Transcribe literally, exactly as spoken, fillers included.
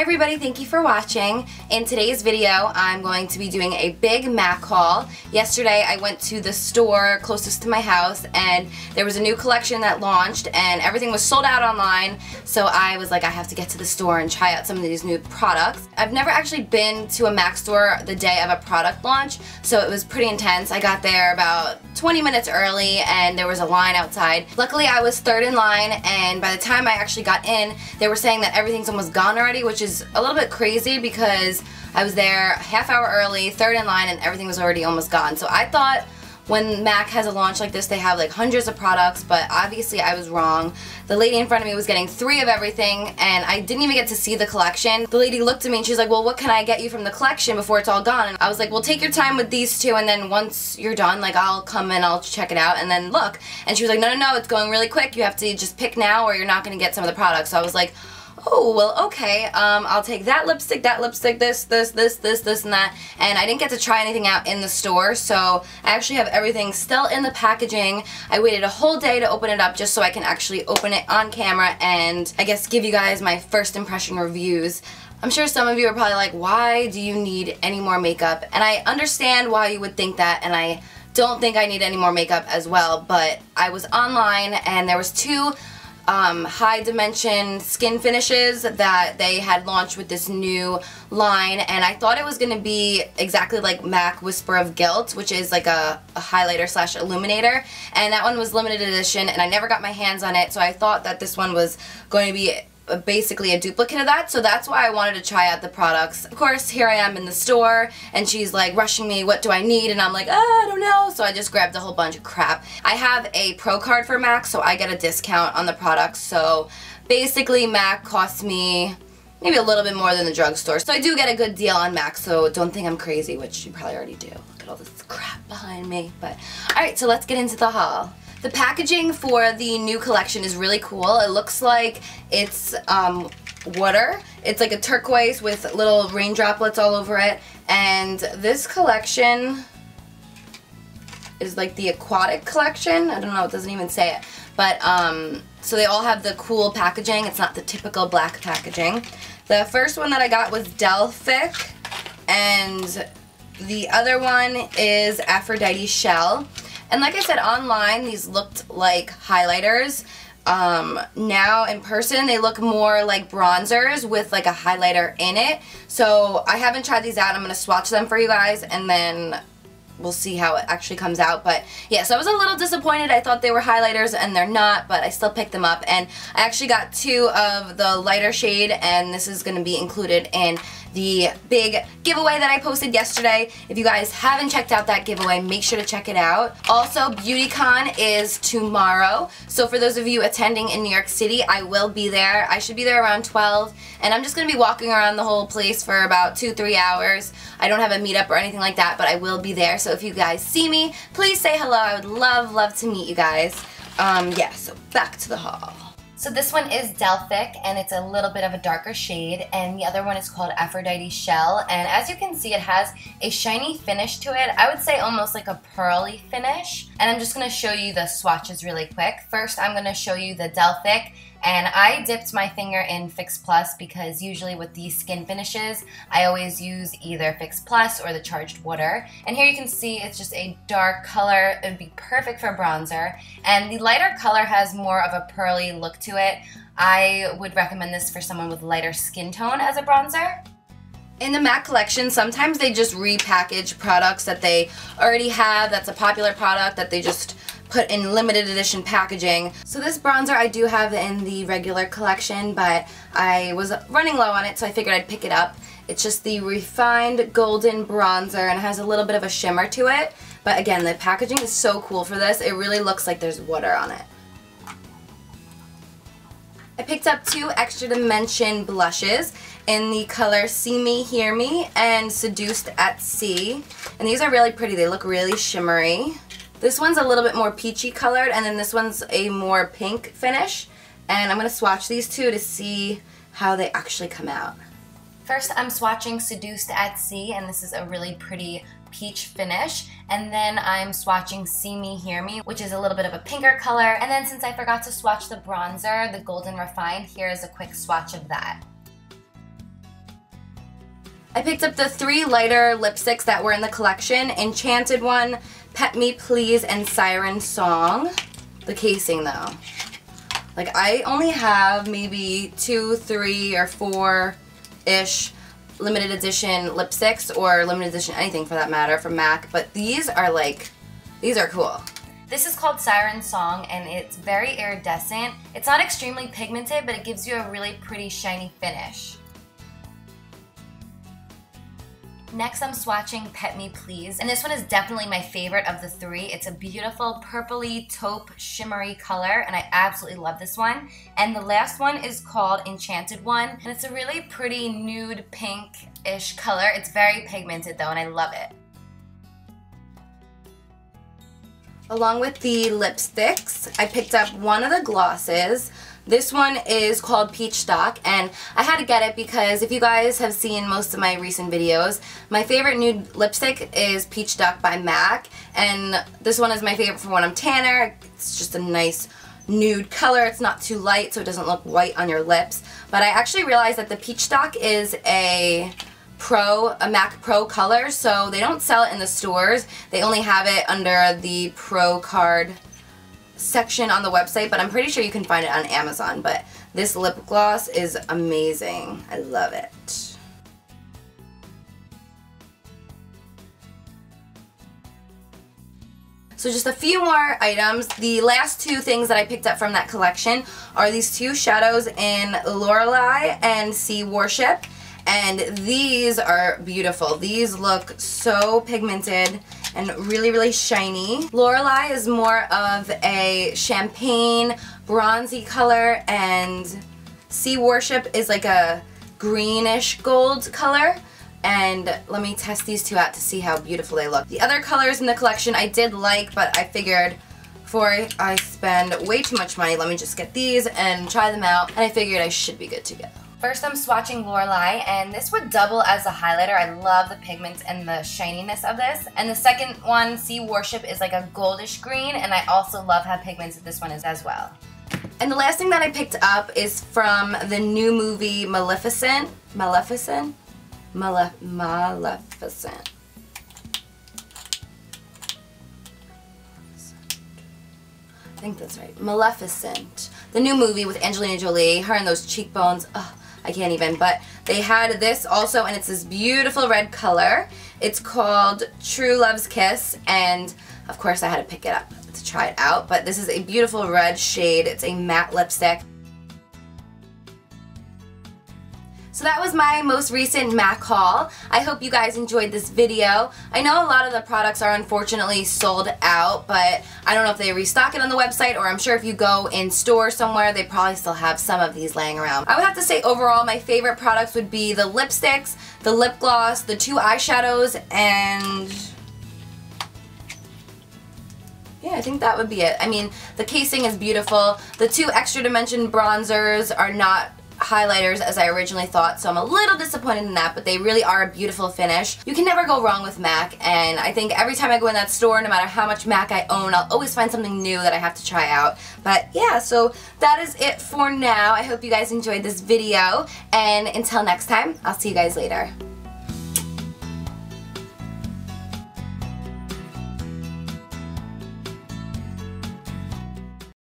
Hi everybody, thank you for watching. In today's video, I'm going to be doing a big MAC haul. Yesterday, I went to the store closest to my house and there was a new collection that launched and everything was sold out online, so I was like, I have to get to the store and try out some of these new products. I've never actually been to a MAC store the day of a product launch, so it was pretty intense. I got there about twenty minutes early and there was a line outside. Luckily, I was third in line, and by the time I actually got in, they were saying that everything's almost gone already, which is a little bit crazy because I was there half hour early, third in line, and everything was already almost gone. So I thought when MAC has a launch like this, they have like hundreds of products, but obviously I was wrong. The lady in front of me was getting three of everything, and I didn't even get to see the collection. The lady looked at me and she's like, well, what can I get you from the collection before it's all gone? And I was like, well, take your time with these two, and then once you're done, like, I'll come and I'll check it out and then look. And she was like, no, no, no, it's going really quick. You have to just pick now or you're not going to get some of the products. So I was like, oh, well, okay, um, I'll take that lipstick, that lipstick, this, this, this, this, this, and that. And I didn't get to try anything out in the store, so I actually have everything still in the packaging. I waited a whole day to open it up just so I can actually open it on camera and, I guess, give you guys my first impression reviews. I'm sure some of you are probably like, why do you need any more makeup? And I understand why you would think that, and I don't think I need any more makeup as well, but I was online and there was two Um, high dimension skin finishes that they had launched with this new line, and I thought it was going to be exactly like MAC Whisper of Guilt, which is like a, a highlighter slash illuminator, and that one was limited edition and I never got my hands on it, so I thought that this one was going to be basically a duplicate of that, so that's why I wanted to try out the products. Of course, here I am in the store and she's like rushing me, what do I need? And I'm like, oh, I don't know, so I just grabbed a whole bunch of crap. I have a pro card for MAC, so I get a discount on the products, so basically MAC cost me maybe a little bit more than the drugstore, so I do get a good deal on MAC, so don't think I'm crazy, which you probably already do. Look at all this crap behind me, but alright, so let's get into the haul. The packaging for the new collection is really cool. It looks like it's um, water. It's like a turquoise with little rain droplets all over it. And this collection is like the aquatic collection. I don't know, it doesn't even say it. But um, so they all have the cool packaging. It's not the typical black packaging. The first one that I got was Delphic. And the other one is Aphrodite Shell. And like I said, online these looked like highlighters. Um, now in person they look more like bronzers with like a highlighter in it. So I haven't tried these out. I'm going to swatch them for you guys and then we'll see how it actually comes out. But yeah, so I was a little disappointed. I thought they were highlighters and they're not, but I still picked them up. And I actually got two of the lighter shade, and this is going to be included in the big giveaway that I posted yesterday. If you guys haven't checked out that giveaway, make sure to check it out. Also, BeautyCon is tomorrow, so for those of you attending in New York City, I will be there. I should be there around twelve, and I'm just going to be walking around the whole place for about two, three hours. I don't have a meetup or anything like that, but I will be there, so if you guys see me, please say hello. I would love, love to meet you guys. Um, yeah, so back to the haul. So this one is Delphic, and it's a little bit of a darker shade, and the other one is called Aphrodite Shell, and as you can see, it has a shiny finish to it. I would say almost like a pearly finish, and I'm just going to show you the swatches really quick. First, I'm going to show you the Delphic, and I dipped my finger in Fix Plus because usually with these skin finishes, I always use either Fix Plus or the charged water, and here you can see it's just a dark color. It would be perfect for bronzer, and the lighter color has more of a pearly look to it. I would recommend this for someone with lighter skin tone as a bronzer. In the MAC collection, sometimes they just repackage products that they already have, that's a popular product that they just put in limited edition packaging. So this bronzer I do have in the regular collection, but I was running low on it, so I figured I'd pick it up. It's just the Refined Golden Bronzer, and it has a little bit of a shimmer to it. But again, the packaging is so cool for this. It really looks like there's water on it. I picked up two Extra Dimension blushes in the color See Me, Hear Me, and Seduced at Sea. And these are really pretty. They look really shimmery. This one's a little bit more peachy colored, and then this one's a more pink finish. And I'm going to swatch these two to see how they actually come out. First, I'm swatching Seduced at Sea, and this is a really pretty peach finish, and then I'm swatching See Me, Hear Me, which is a little bit of a pinker color, and then since I forgot to swatch the bronzer, the Golden Refined, here is a quick swatch of that. I picked up the three lighter lipsticks that were in the collection, Enchanted One, Pet Me Please, and Siren Song. The casing though. Like, I only have maybe two, three, or four-ish limited edition lipsticks, or limited edition anything for that matter, from MAC, but these are like, these are cool. This is called Siren Song, and it's very iridescent. It's not extremely pigmented, but it gives you a really pretty shiny finish. Next, I'm swatching Pet Me Please, and this one is definitely my favorite of the three. It's a beautiful purpley taupe shimmery color, and I absolutely love this one. And the last one is called Enchanted One, and it's a really pretty nude pink-ish color. It's very pigmented though, and I love it. Along with the lipsticks, I picked up one of the glosses. This one is called Peach Stock, and I had to get it because if you guys have seen most of my recent videos, my favorite nude lipstick is Peach Stock by MAC, and this one is my favorite for when I'm tanner. It's just a nice nude color. It's not too light, so it doesn't look white on your lips. But I actually realized that the Peach Stock is a Pro, a MAC Pro color, so they don't sell it in the stores. They only have it under the Pro card section on the website, but I'm pretty sure you can find it on Amazon. But this lip gloss is amazing. I love it. So just a few more items. The last two things that I picked up from that collection are these two shadows in Lorelei and Sea Worship. And these are beautiful. These look so pigmented and really, really shiny. Lorelei is more of a champagne, bronzy color, and Sea Worship is like a greenish gold color. And let me test these two out to see how beautiful they look. The other colors in the collection I did like, but I figured before I spend way too much money, let me just get these and try them out. And I figured I should be good to go. First, I'm swatching Lorelei, and this would double as a highlighter. I love the pigments and the shininess of this. And the second one, Sea Worship, is like a goldish green, and I also love how pigmented this one is as well. And the last thing that I picked up is from the new movie Maleficent. Maleficent? Male Maleficent. I think that's right. Maleficent. The new movie with Angelina Jolie, her and those cheekbones. Ugh. I can't even, but they had this also, and it's this beautiful red color. It's called True Love's Kiss, and of course I had to pick it up to try it out, but this is a beautiful red shade. It's a matte lipstick. So that was my most recent MAC haul. I hope you guys enjoyed this video. I know a lot of the products are unfortunately sold out, but I don't know if they restock it on the website, or I'm sure if you go in store somewhere, they probably still have some of these laying around. I would have to say overall, my favorite products would be the lipsticks, the lip gloss, the two eyeshadows, and yeah, I think that would be it. I mean, the casing is beautiful. The two Extra Dimension bronzers are not highlighters as I originally thought, so I'm a little disappointed in that, but they really are a beautiful finish. You can never go wrong with MAC, and I think every time I go in that store, no matter how much MAC I own, I'll always find something new that I have to try out. But yeah, so that is it for now. I hope you guys enjoyed this video, and until next time, I'll see you guys later.